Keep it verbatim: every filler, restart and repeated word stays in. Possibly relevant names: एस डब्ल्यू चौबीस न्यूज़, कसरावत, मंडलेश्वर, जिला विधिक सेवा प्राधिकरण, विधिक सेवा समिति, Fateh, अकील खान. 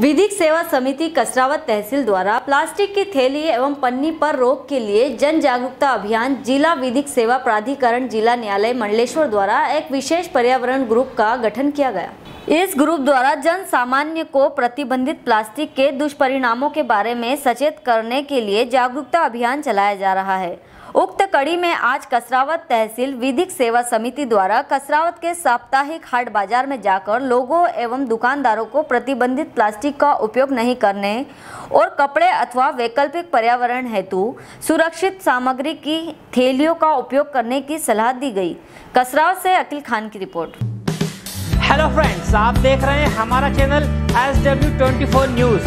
विधिक सेवा समिति कसरावत तहसील द्वारा प्लास्टिक की थैली एवं पन्नी पर रोक के लिए जन जागरूकता अभियान जिला विधिक सेवा प्राधिकरण जिला न्यायालय मंडलेश्वर द्वारा एक विशेष पर्यावरण ग्रुप का गठन किया गया। इस ग्रुप द्वारा जन सामान्य को प्रतिबंधित प्लास्टिक के दुष्परिणामों के बारे में सचेत करने के लिए जागरूकता अभियान चलाया जा रहा है। उक्त कड़ी में आज कसरावत तहसील विधिक सेवा समिति द्वारा कसरावत के साप्ताहिक हाट बाजार में जाकर लोगों एवं दुकानदारों को प्रतिबंधित प्लास्टिक का उपयोग नहीं करने और कपड़े अथवा वैकल्पिक पर्यावरण हेतु सुरक्षित सामग्री की थैलियों का उपयोग करने की सलाह दी गई। कसरावत से अकील खान की रिपोर्ट। हेलो फ्रेंड्स, आप देख रहे हैं हमारा चैनल एस डब्ल्यू चौबीस न्यूज़।